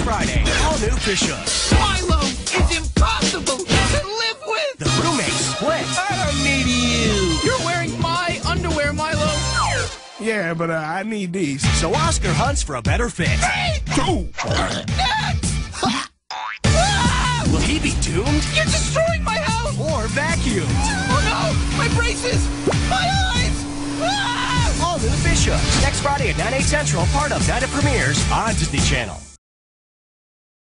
this Friday. All new Fish Hooks. Milo is impossible to live with. The roommate split. I don't need you. You're wearing my underwear, Milo. Yeah, but I need these. So Oscar hunts for a better fit. 3, 2. Will he be doomed? You're destroying my house. Or vacuumed. Oh no, my braces, my eyes. All new Fish Hooks. Next Friday at 9/8 Central, part of Night of Premieres on Disney Channel.